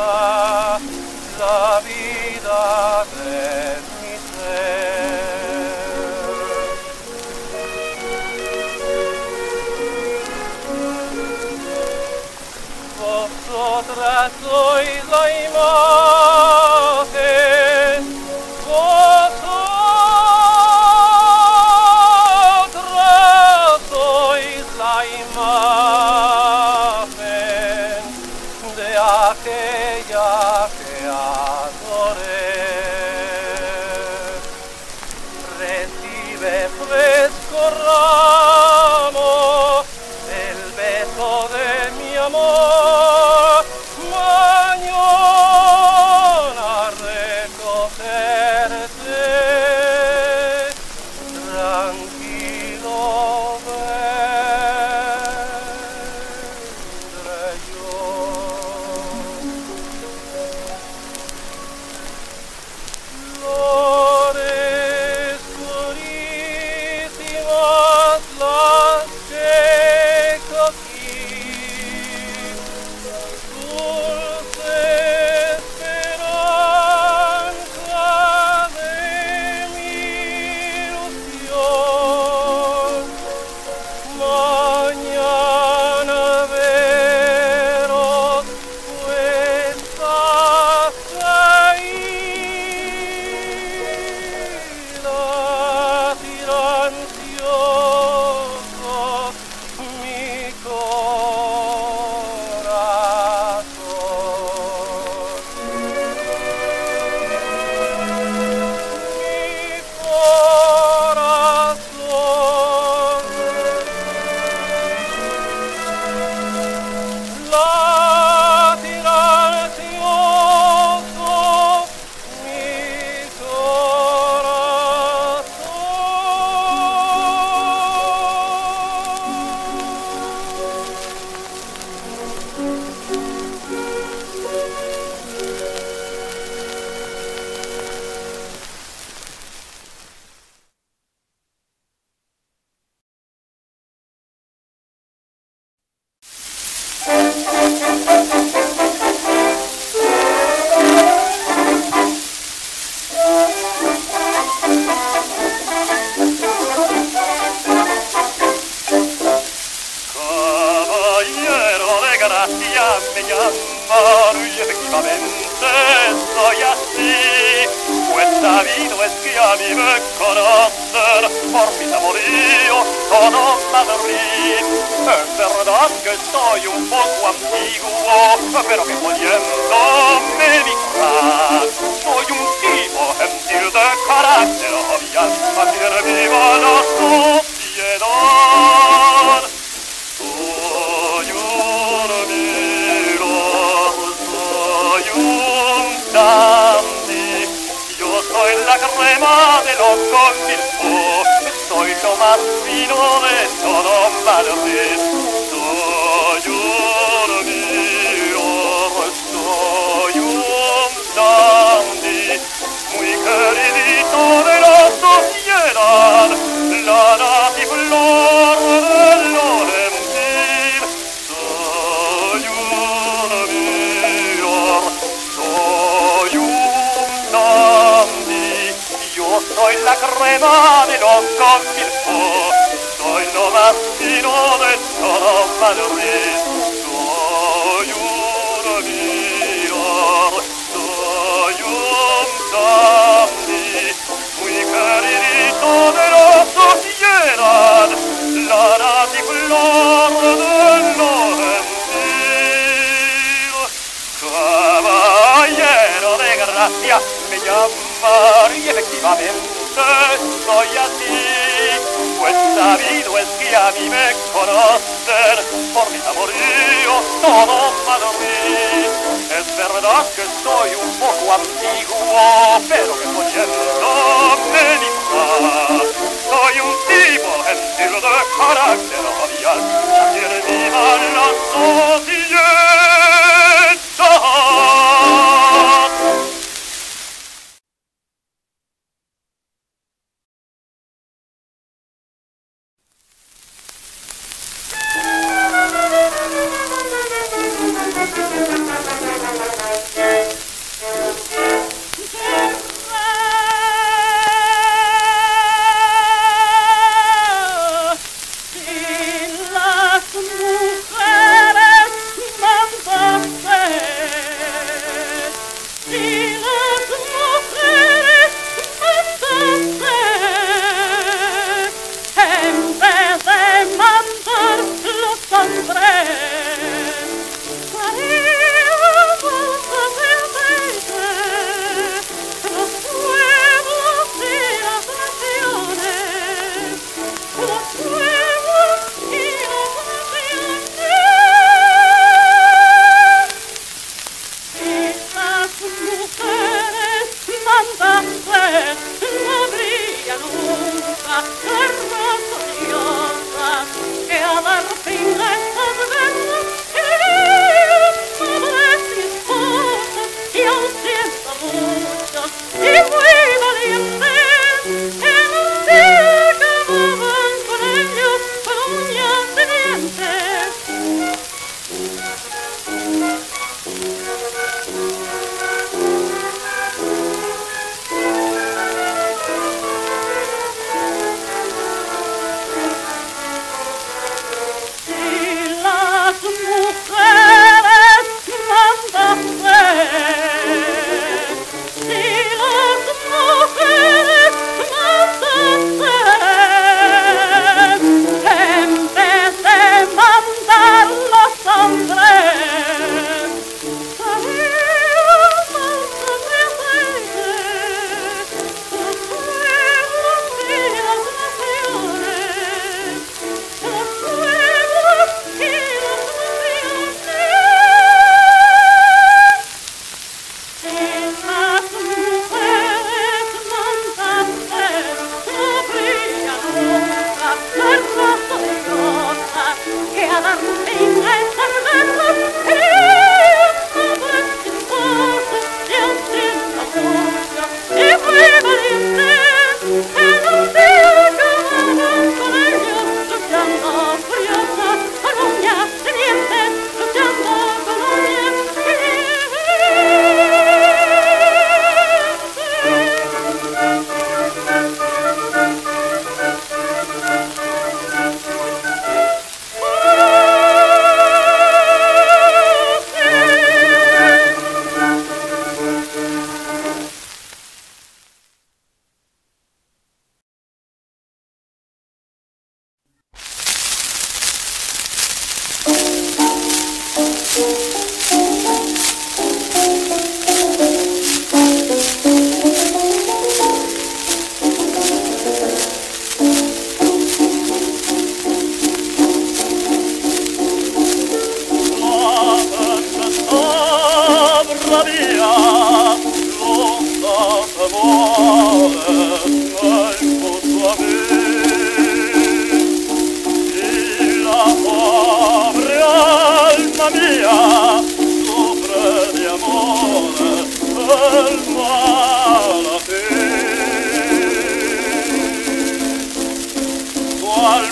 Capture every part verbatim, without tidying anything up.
vida, la vida de mi ser. Vosotras sois la imagen, vosotras sois la imagen de aquella que adoré. Recibe fresco ramo el beso de mi amor. Mañana recogerte, tranquilo vendré yo. Flores purísimas las que cogí, dulce esperanza de mi ilusión. Mañana veros, pues ahí la silencioso mi corazón. Mi corazón, latirá ansioso mi corazón. Caballero de gracia me llaman, y efectivamente soy así, pues sabido es que a mí me conocen por mi saborío todo Madrid. Es verdad que soy un poco antiguo, pero que oyendo me vi curar. Soy un tipo gentil de carácter jovial, mantiene viva la sociedad. Soy un amigo, soy un dandy, yo soy la crema de los concilfos, soy lo más fino de todo Madrid. Soy un amigo, soy un dandy, muy queridito de la sociedad, la natiflor de Lorenzo. Soy la crema de los concilfos, soy lo más fino de todo Madrid. Soy un amigo, soy un dandy, muy queridito de la sociedad, la natiflor de Lorenzo. Caballero de gracia me llamo, y efectivamente soy así, pues sabido es que a mí me conocen por mi saborío todo Madrid. Es verdad que soy un poco antiguo, pero que oyéndome mi paz, soy un tipo gentil de carácter jovial, ya quiere viva la sociedad. Thank you.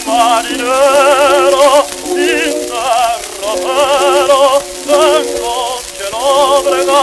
Marinero, interrofero, tengo que Nóbrega,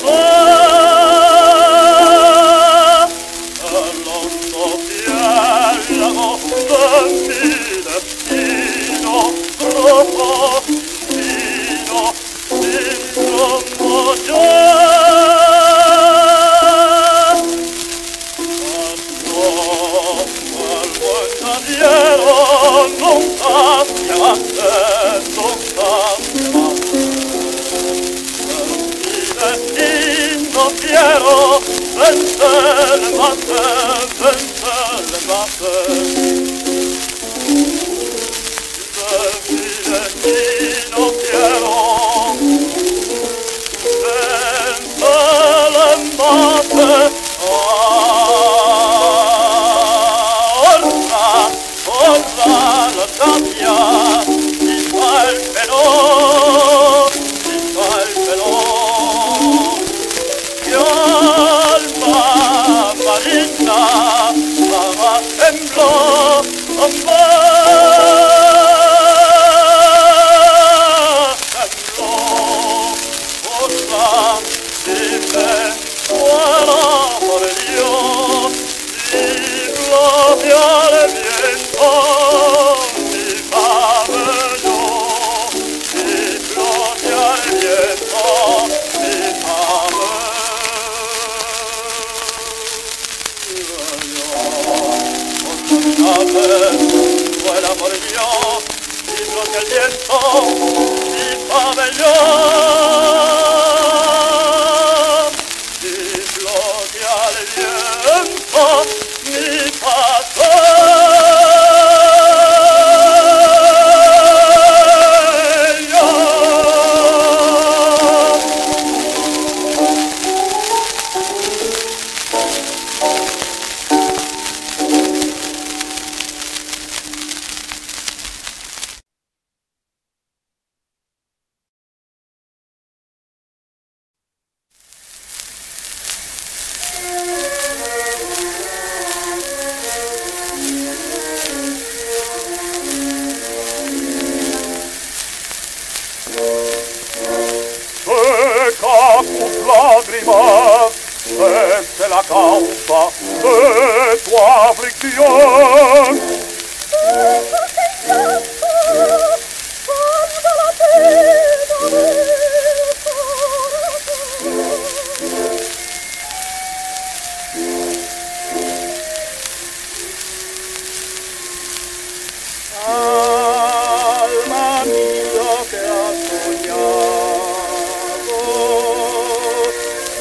fue. El hondo ciélago de mi destino, rojo vino, sin rumbo yo.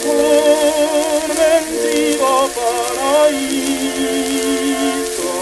Un mendigo paraíso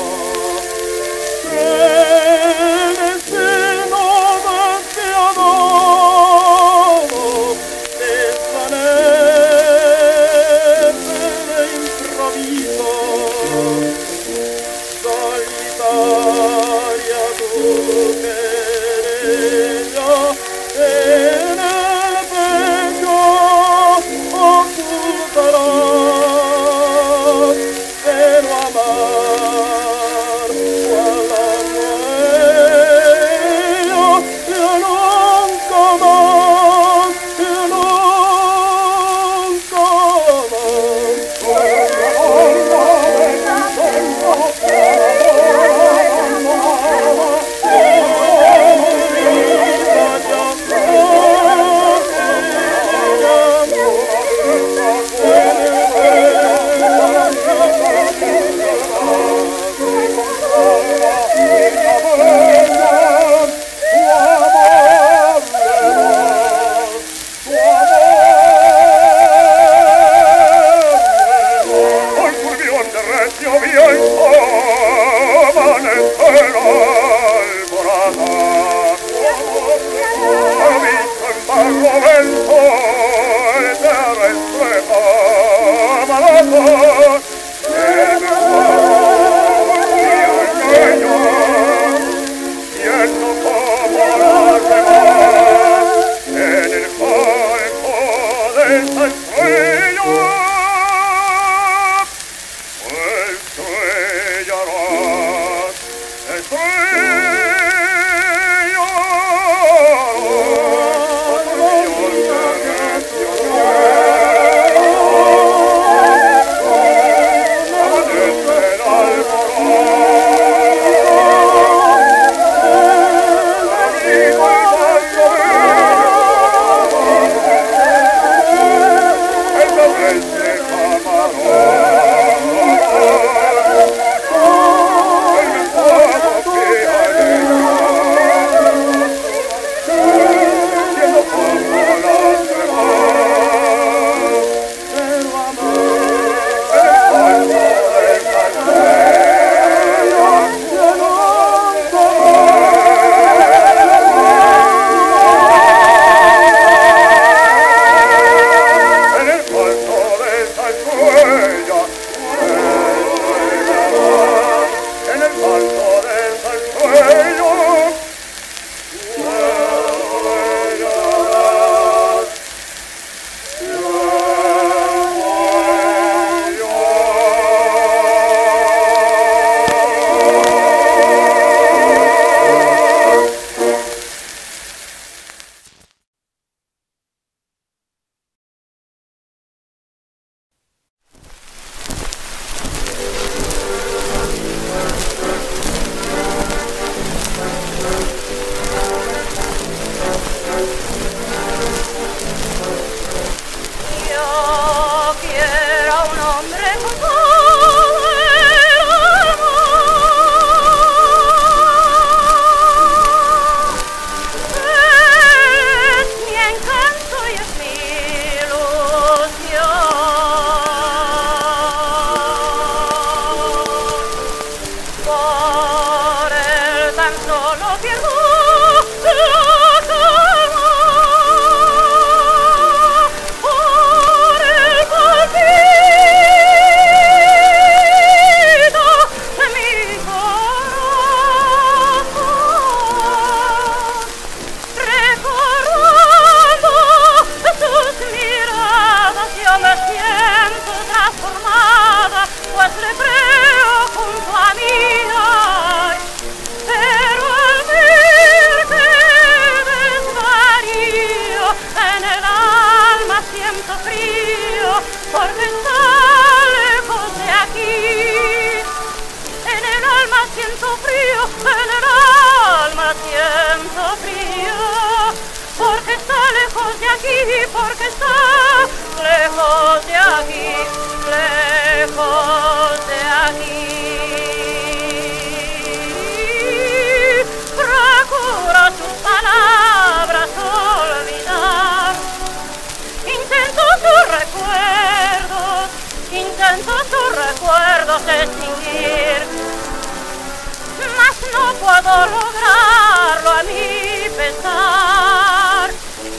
lograrlo a mi pesar,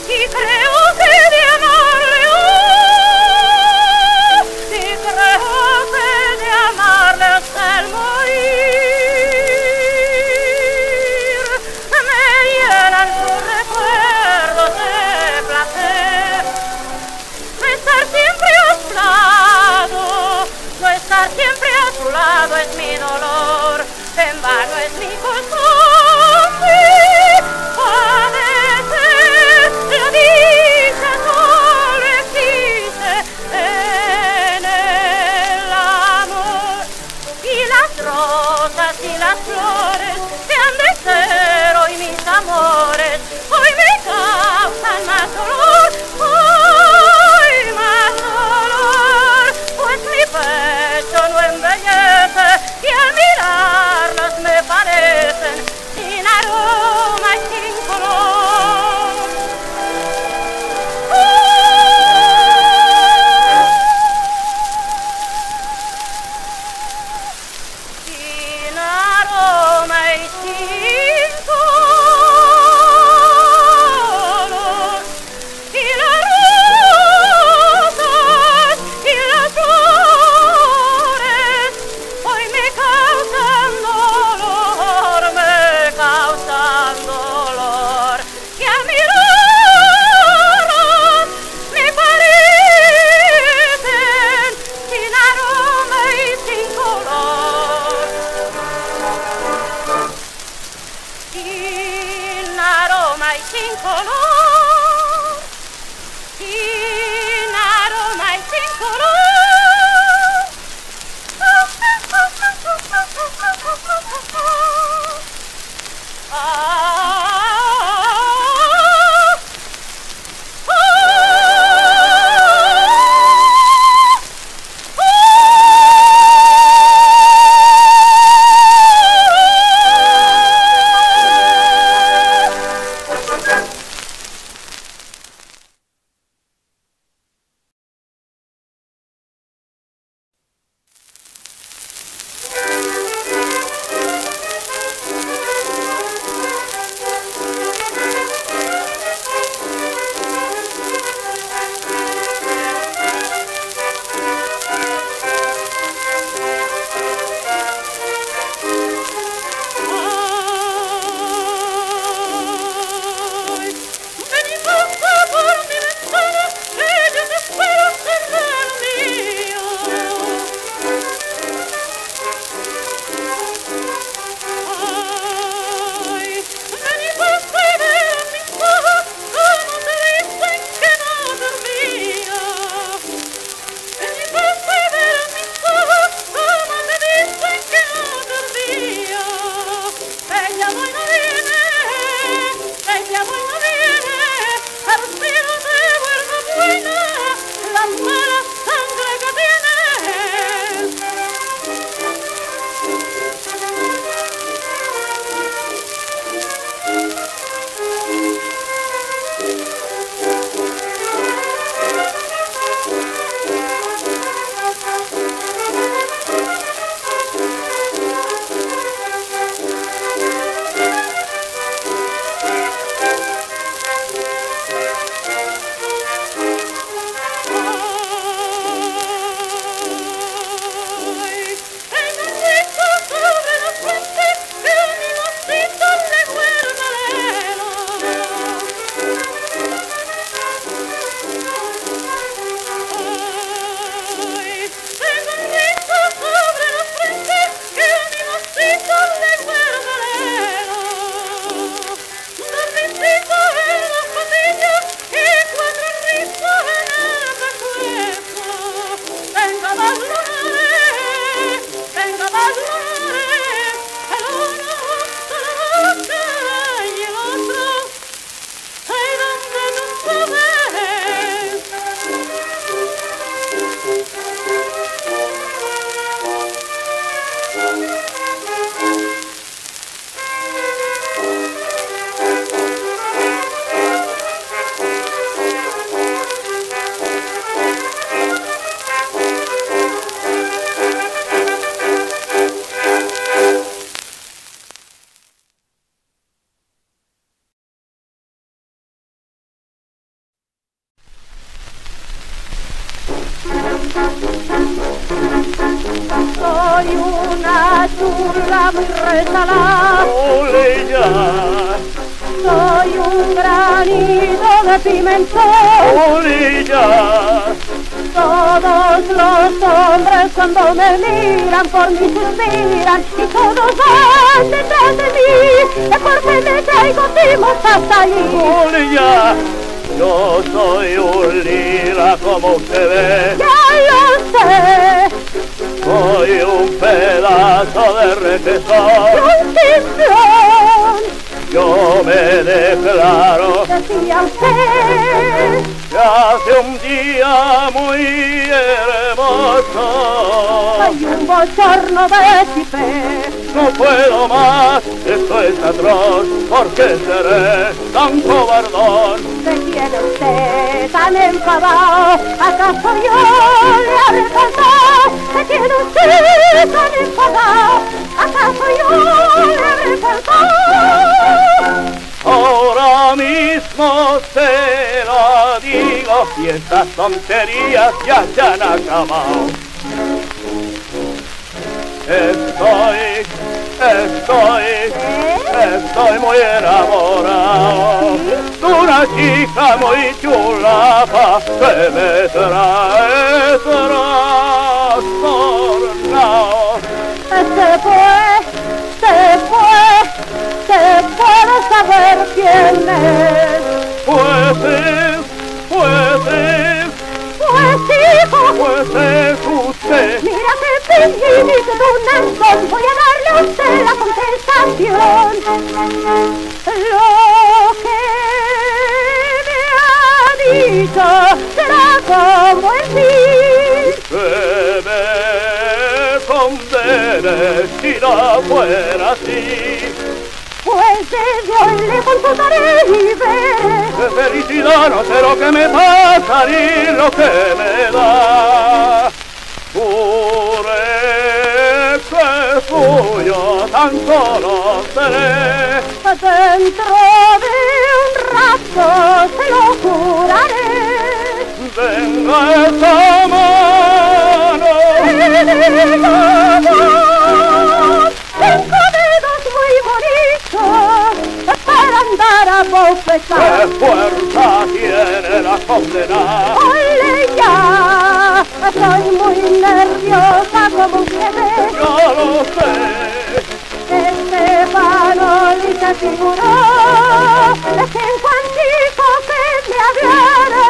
y creo que de amarle, oh, y creo que de amarle hasta el morir, me llenan sus recuerdos de placer, no estar siempre a su lado, no estar siempre a su lado es mi dolor. En vano es mi costumbre, a veces la dicha solo existe en el amor. Y las rosas y las flores que han de ser hoy mis amores, hoy me causan más dolor, hoy más dolor, pues mi pecho no embellece y al mirar me parecen sin aroma y sin color. ¡Uh! Sin aroma y sin color. Y las rosas y las flores hoy me causan dolor. Sin color, sin aroma y sin color. Ah. sulla birretta là Oleia, soy un granito de pimentón Oleia, todos los hombres cuando me miran por mí suspiran y todos van detrás de mí, es porque me traigo timos hasta allí Oleia, yo soy un lila como usted ve. Ya lo sé. Soy un pedazo de requesón. Yo me declaro. Decía usted. Que hace un día muy hermoso. Soy un bochorno de chipé. No puedo más, esto es atroz, porque seré tan cobardón. ¿Se quiere usted tan enfadado? ¿Acaso yo le haré faltar? ¿Se quiere usted tan enfadado? ¿Acaso yo le haré faltar? Ahora mismo se lo digo y estas tonterías ya se han acabado. Estoy, estoy, estoy muy enamorado de una chica muy chulapa que me trae trastornado. Se fue, se fue, se puede saber quién es. Pues es, pues es, pues hijo, pues es usted. Mira que sin límite de un nancón, voy a darle a usted la contestación. Lo que me ha dicho será como el fin. Que me condenes si no fuera así. Pues de Dios le consultaré y veré. De felicidad no sé lo que me pasa ni lo que me da. Pure que suyo tan solo seré. Dentro de un rato se lo juraré. Venga esta mano. Tengo dedos muy bonitos para andar a bofetar. ¿Qué fuerza tiene la condena? ¡Ole ya! Soy muy nerviosa como usted ve. Yo lo sé. Este Manolita figuró de cinco anticos que me hablara.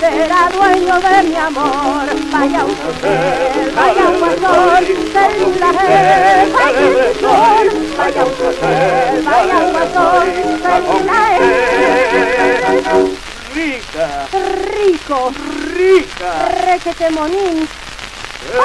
Será dueño de mi amor. Vaya un placer, vaya un pastor. Celula es, vaya un pastor. Vaya un placer, vaya un pastor. Celula es. Rica, rico, rica, requete monín. Oh!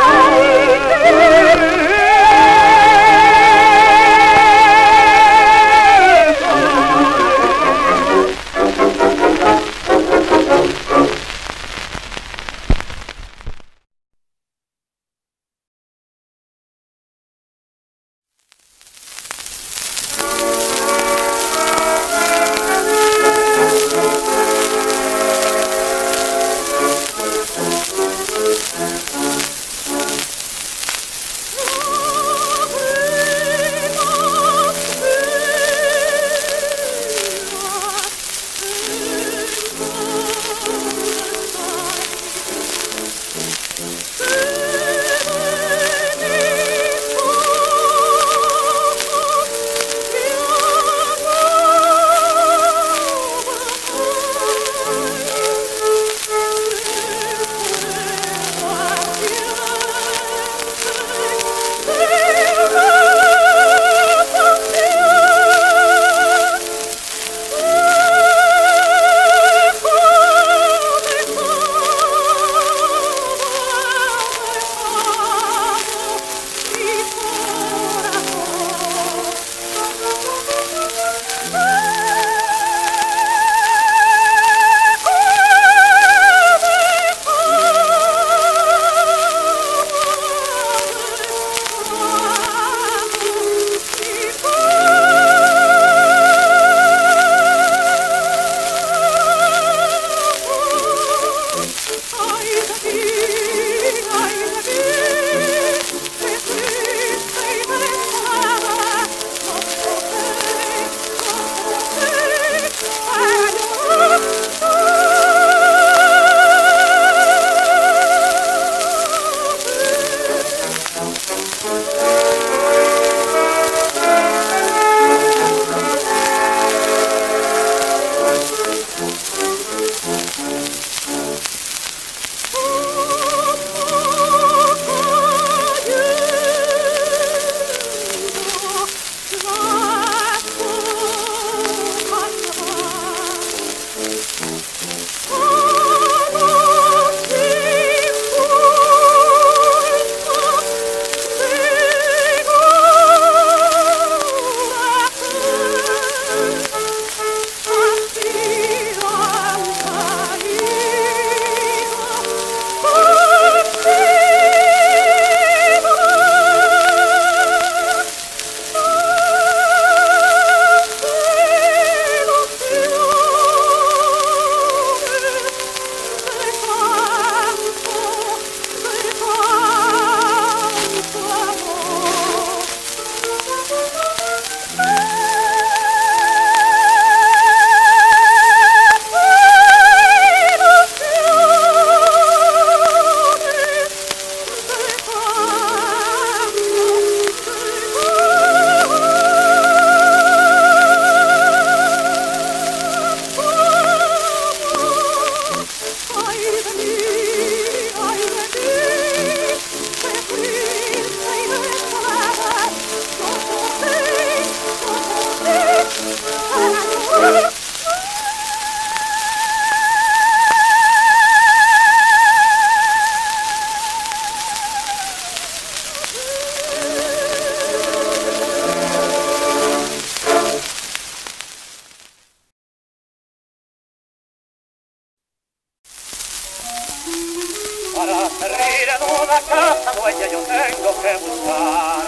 para servir en una casa dueña yo tengo que buscar.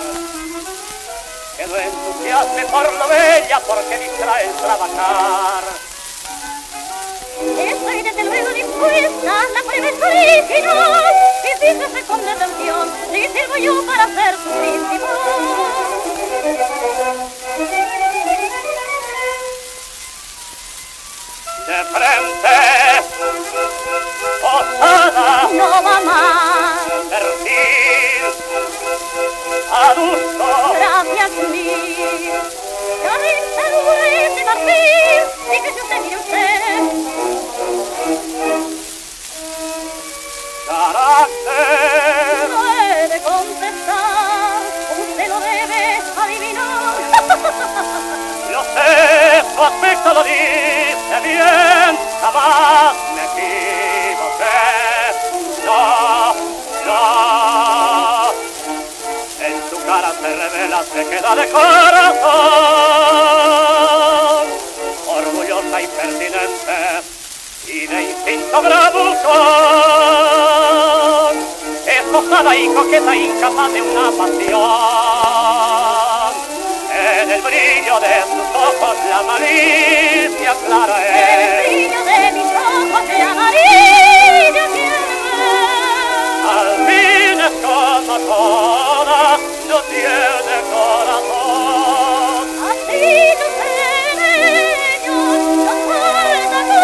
Que no entusiasme por lo bella, porque distrae el trabajar. Estoy desde luego dispuesta a la prevención original, y dícese con detención, y sirvo yo para ser su principal. De frente, posada, no va más, perfil, adusto, gracias mil, carril, salud y marfil, y que yo te mire usted. Carácter, no he de contestar, usted lo debe adivinar. Yo sé, su aspecto lo dice bien. Jamás me equivoqué, no, no. En tu cara se revela, se queda de corazón, orgullosa y pertinente, y de instinto bravucón. Es osada y coqueta, incapaz de una pasión. En el brillo de sus ojos la malicia clara es. El brillo de mis ojos la malicia clara. Al fin es como toda, no tiene corazón. Así nos enseñan, nos falta corazón.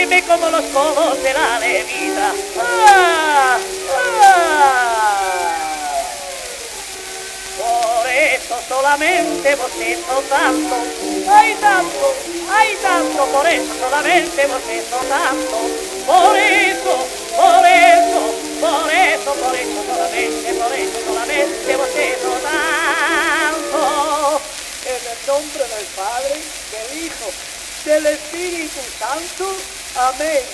que ve como los cobos de la levita. ¡Ah! ¡Ah! Por eso solamente boceto tanto, hay tanto, hay tanto, por eso solamente boceto tanto, por eso, por eso, por eso, por eso solamente, por eso solamente boceto tanto. En el nombre del Padre, del Hijo, del Espíritu Santo. Amén.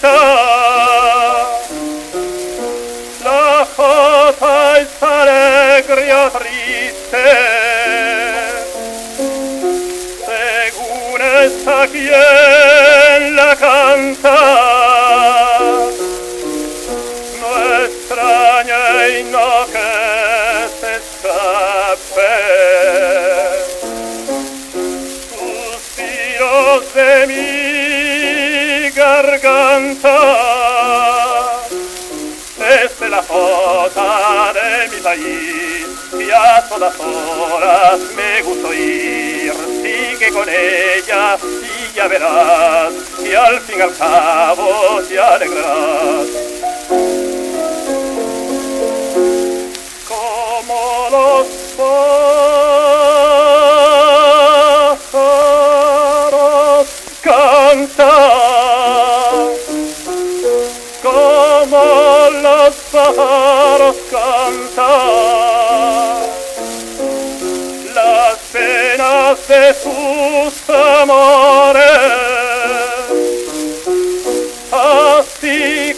Santo.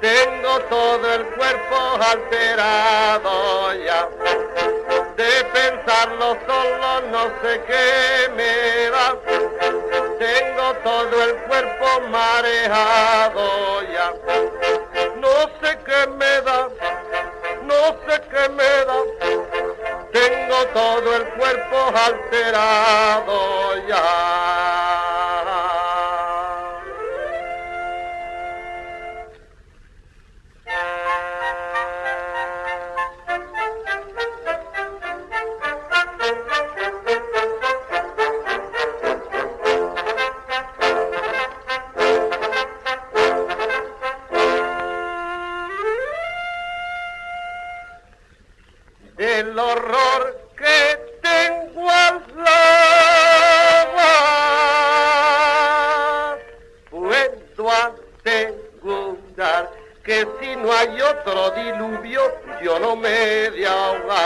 Tengo todo el cuerpo alterado ya. dejarlo solo no sé qué me da. Tengo todo el cuerpo mareado ya. No sé qué me da, no sé qué me da. Tengo todo el cuerpo alterado ya. El horror que tengo al hablar, puedo asegurar que si no hay otro diluvio, yo no me he de ahogar.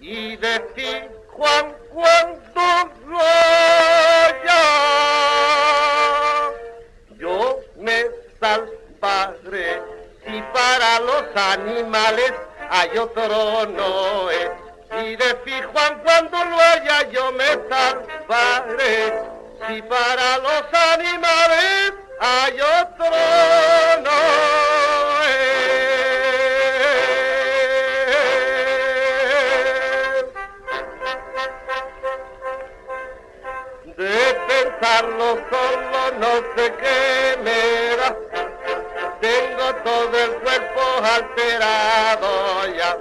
Y decir Juan cuando salvaré, si para los animales hay otro Noé, y de fijo cuando lo haya yo me salvaré, si para los animales hay otro Noé. De pensarlo solo no sé qué me da. Tengo todo el cuerpo alterado ya.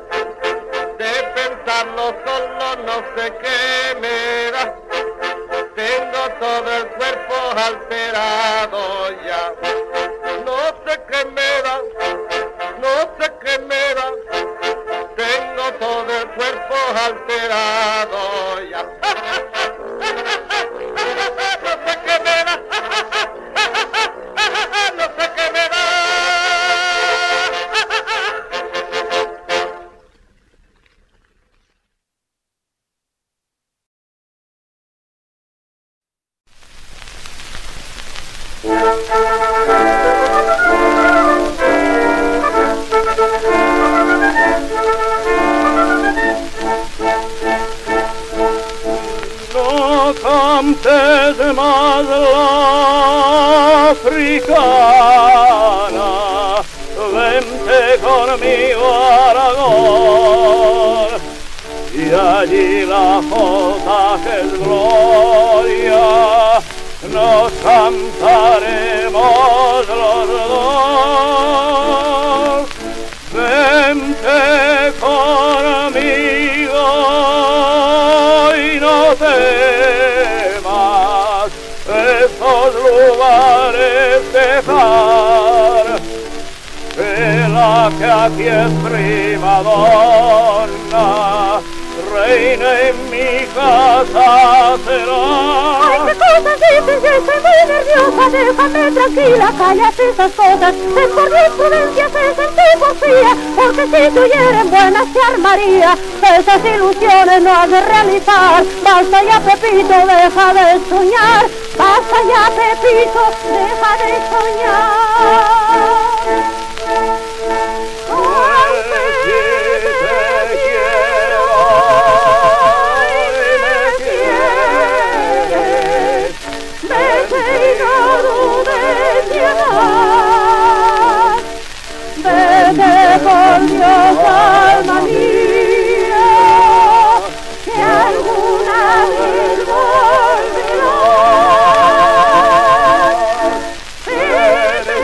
De pensarlo solo no sé qué me da. Tengo todo el cuerpo alterado ya. No sé qué me da, no sé qué me da. Tengo todo el cuerpo alterado ya. No sé qué me da. No cantes más la africana, vente conmigo a Aragón, y allí la jota que es gloria, nos cantaremos los dos. Vente conmigo y no temas estos lugares dejar, que la que aquí es primadona reina en mi casa será. Cosas y belleza, muy nerviosa, déjame tranquila, cállate esas cosas. Es por mi imprudencia, es en ti porfía, porque si tuvieran buenas te armaría. Esas ilusiones no has de realizar, basta ya Pepito, deja de soñar. Basta ya Pepito, deja de soñar. Vete con Dios, alma mía, que alguna vez volverás. Vete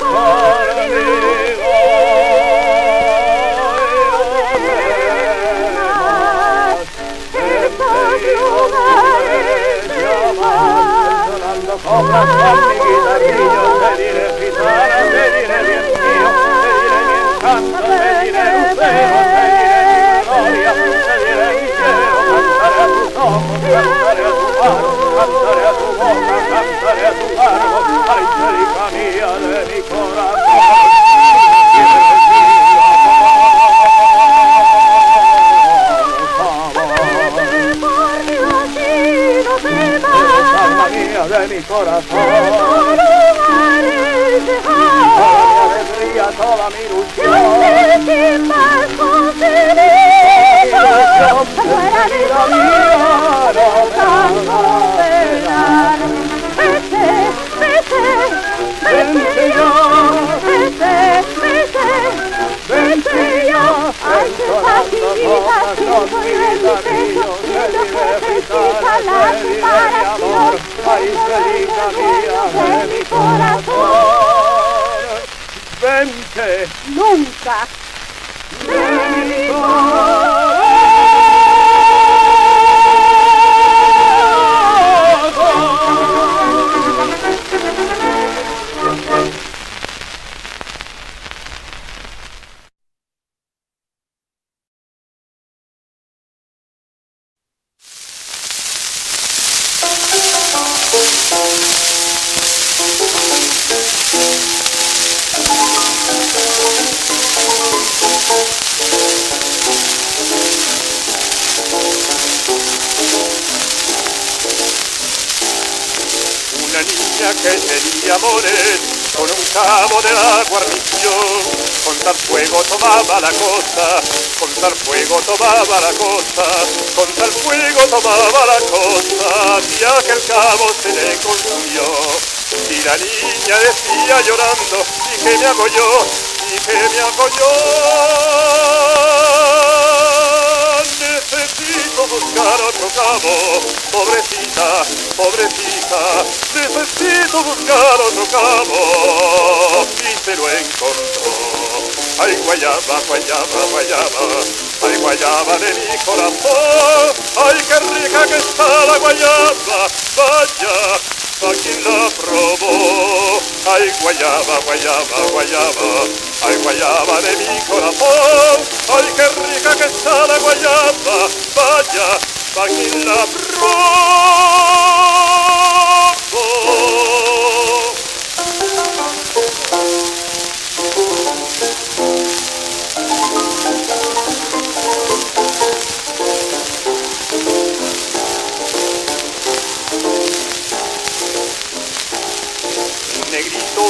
con Dios, vete por Dios y no temas, Hazeni corazón, toda mi alegría, toda mi ilusión. Fuera de lo mío, no tanto verdad. Vete, vete, vete yo, vete, vete, vente yo. Vente, nunca. Llorando, ¿y qué me hago yo? ¿Y qué me hago yo? Necesito buscar otro cabo, pobrecita, pobrecita, necesito buscar otro cabo, y se lo encontró. Ay, guayaba, guayaba, guayaba, ay, guayaba de mi corazón, ay, qué rica que está la guayaba, vaya, ¿a quién la probó? Ay, guayaba, guayaba, guayaba, ay, guayaba de mi corazón, ay, qué rica que está la guayaba, vaya, ¿a quién la probó?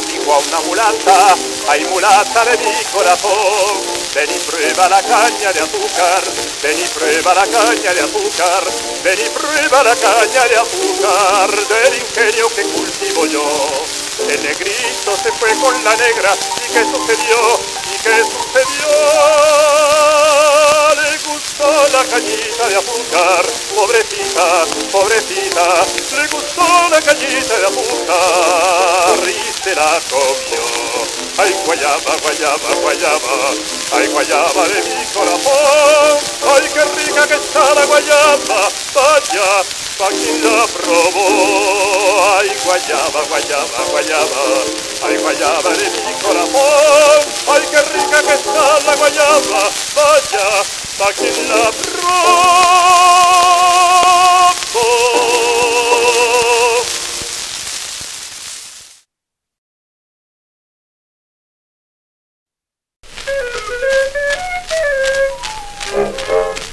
Digo a una mulata, ay mulata de mi corazón, ven y prueba la caña de azúcar, ven y prueba la caña de azúcar, ven y prueba la caña de azúcar, del ingenio que cultivo yo. El negrito se fue con la negra, ¿y qué sucedió? ¿Y qué sucedió? Le gustó la cañita de azúcar, pobrecita, pobrecita, le gustó la cañita de azúcar y se la comió. Ay, guayaba, guayaba, guayaba, ay, guayaba de mi corazón, ay, qué rica que está la guayaba, vaya, ¿a quién la probó? Ay, guayaba, guayaba, guayaba, ay, guayaba de mi corazón, ay, qué rica que está la guayaba, vaya, ¿a quién la probó?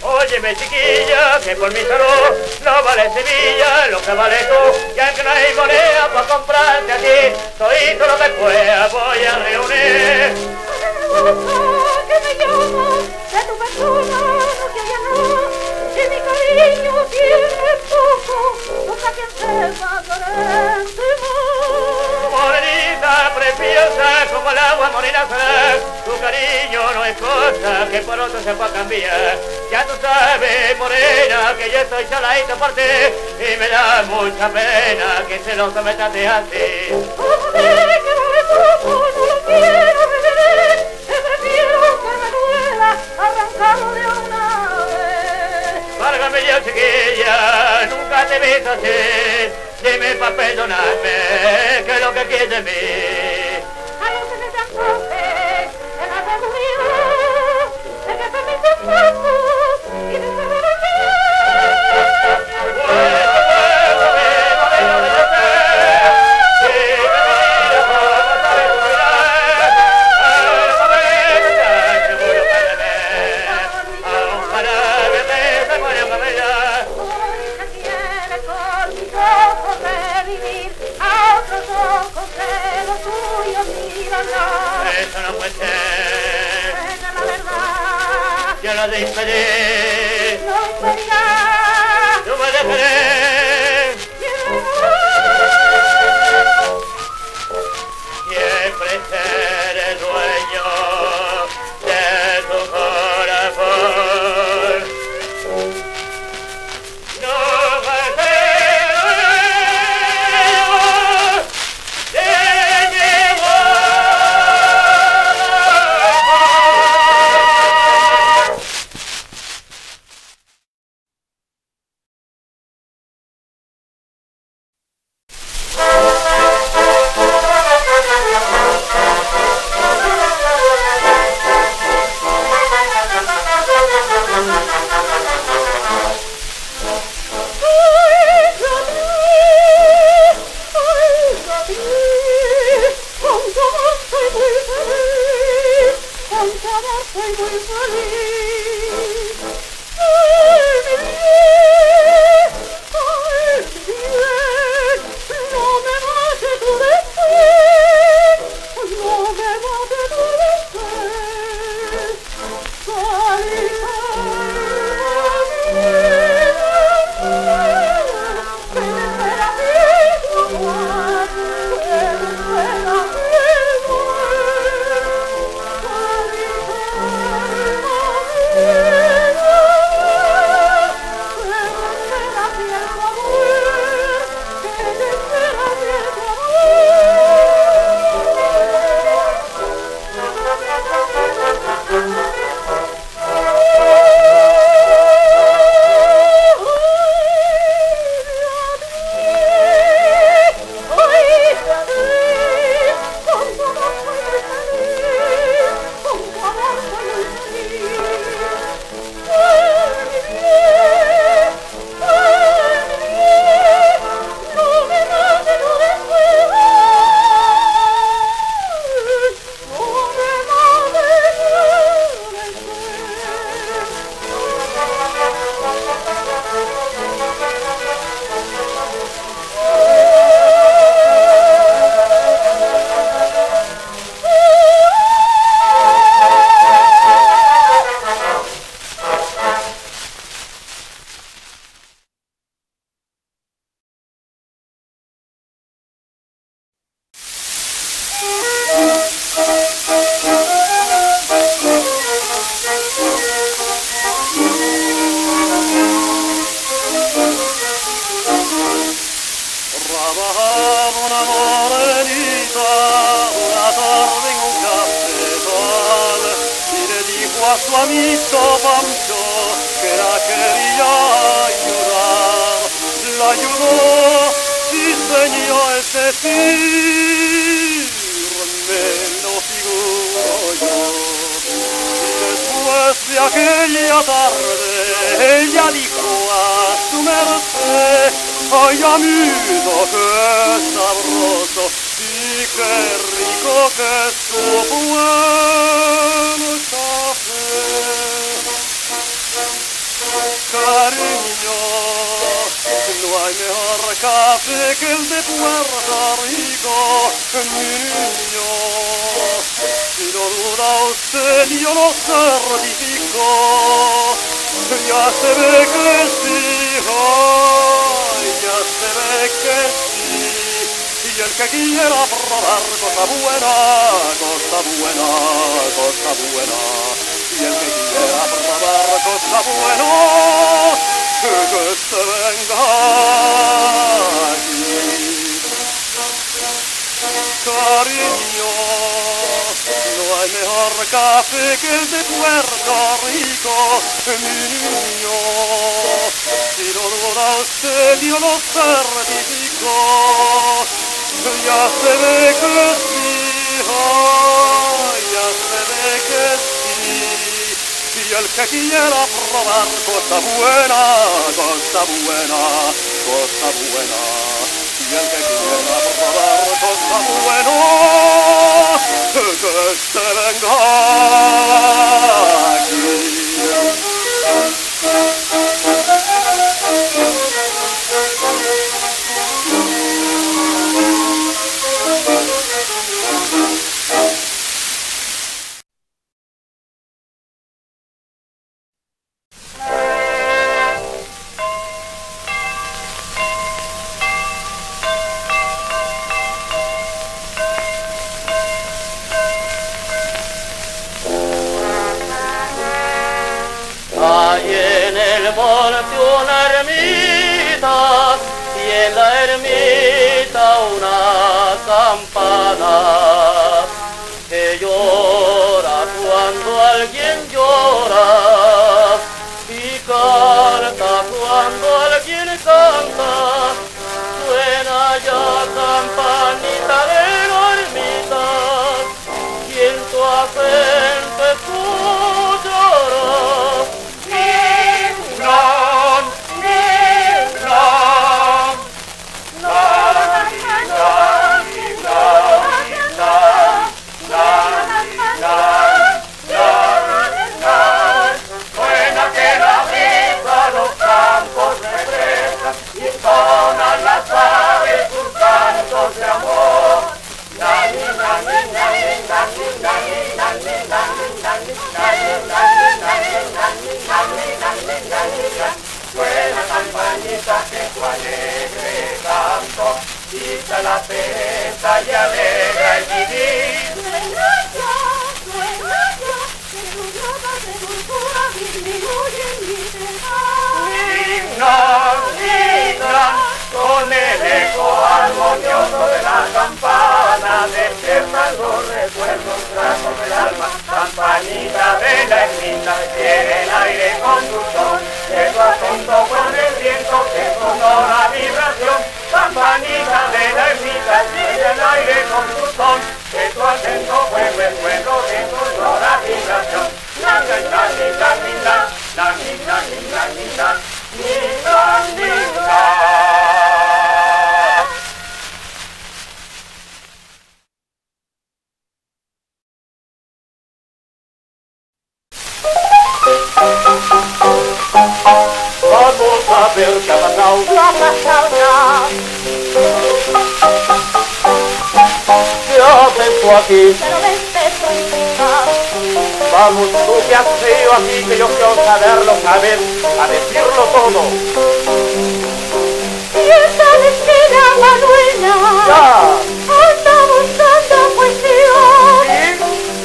Óyeme, chiquilla, que por mi salud no vale Sevilla lo que vale tú, ya que no hay moneda para comprarte a ti, soy todo lo que pueda voy a reunir. Que me llamo de tu persona, no te haya nada, y mi cariño tiene poco, nunca quien sepa quererte más. Morenita preciosa, como el agua morena será, tu cariño no es cosa que por otro se pueda cambiar. Ya tú sabes, morena, que yo estoy saladito por ti y me da mucha pena que se lo sometaste a ti. Hombre, que vale poco, no lo quiero revelar, te prefiero que me duela arrancarlo de una vez. Válgame Dios, chiquilla, nunca te he visto así, dime pa' perdonarme, que es lo que quieres de mí. Ay, no se tan profe, en la seguridad, de que permite un poco. Quiere con mis ojos vivir a otros ojos de los tuyos, mírala. Esa no puede ser. Esa es la verdad. Yo no te impediré. No impedirás. No me dejaré. Siempre seré dueño de tu corazón. mesa y en la ermita una campana que llora cuando alguien llora y canta cuando alguien canta. Suena ya campanita de la ermita y en tu acento escucha llorar. Suena campanita que tu alegre canto quita la pereza y alegra el vivir. Suena ya, suena ya, que tu globa de dulzura disminuye mi pesar. Himnan, himnan, con el eco armonioso de la campana despiertan los recuerdos tras sobre el alma. Campanita de la ermita tiene el aire conductor que tu acento con el viento que sonora vibración. Campanita de la ermita tiene el aire conductor que tu acento vuelve el pueblo que sonora vibración. La linda, linda, linda, la linda, linda, linda, linda, linda. Vamos a ver qué ha pasado, qué ha pasado ya. Yo vengo aquí, pero vente tú. Vamos tú que has sido así, que yo quiero saberlo, saber, a decirlo todo. Y esta vez que la Manuela anda buscando cuestión. ¿Sí?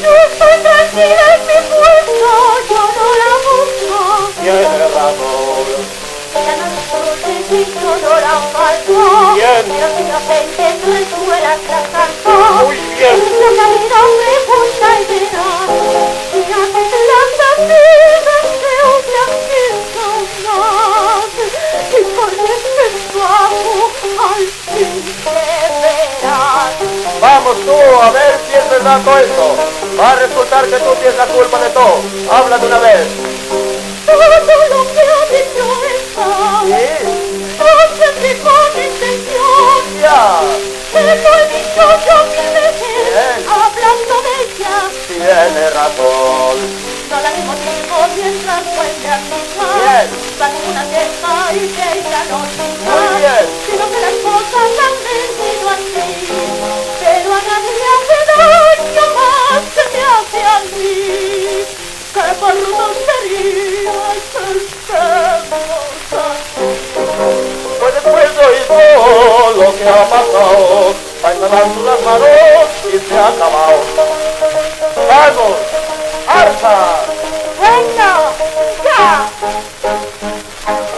Yo estoy tranquila en mi puesto, yo no la busco. Y es razón. La noche de no la faltó, pero si no se intentó en tu era cantó. Muy bien. La caída me gusta y verá, y haces las amigas de un blanquito más, y con este bajo al fin te verás. Vamos tú, a ver si es verdad todo esto. Va a resultar que tú tienes la culpa de todo. Habla de una vez. Todo lo que ha dicho esta, todo mi con intención, te lo he dicho yo mil veces, hablando de ella. Tiene razón. No la mismo tiempo mientras vuelve a pisar, va con una queja y que ella no diga, sino que las cosas han venido así, pero a nadie le hace daño más que me hace a mí. Que por tontería perdemos así. Pues después de oír todo lo que ha pasado, va entrando las manos y se ha acabado. ¡Vamos! ¡Arza! ¡Venga! ¡Ya!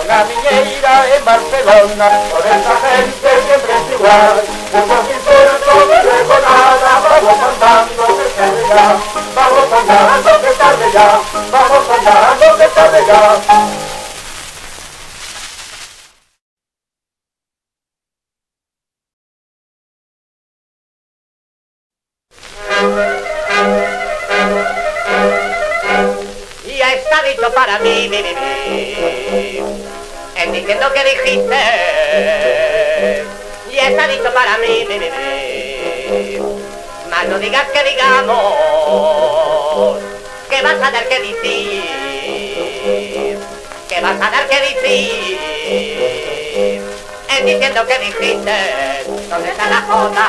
Una niñera en Barcelona, con esta gente siempre es igual. Somos sinceros, no ruego nada, vamos cantando que tarde ya, vamos cantando que tarde ya, vamos cantando que tarde ya. Para mí vivir, es diciendo que dijiste, y está dicho para mí vivir, mas no digas que digamos, que vas a dar que decir, que vas a dar que decir, es diciendo que dijiste. ¿Dónde está la jota,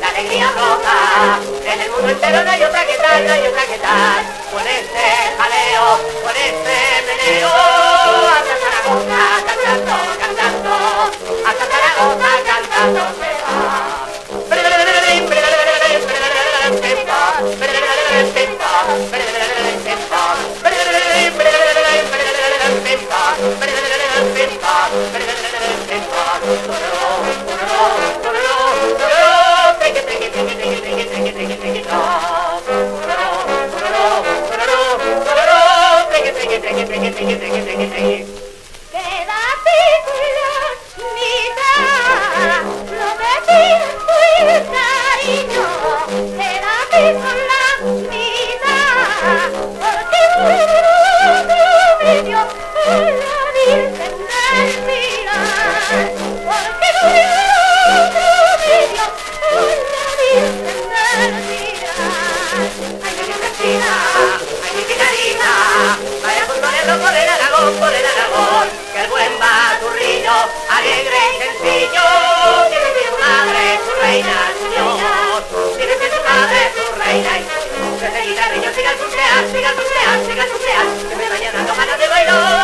la alegría roja? En el mundo entero no hay otra que tal, no hay otra que tal. Con este jaleo, con este meneo, hasta Zaragoza cantando, cantando, hasta Zaragoza cantando se va. Siga el cumpleaños, siga el cumpleaños, siga el cumpleaños, que me vayan dando ganas de bailar.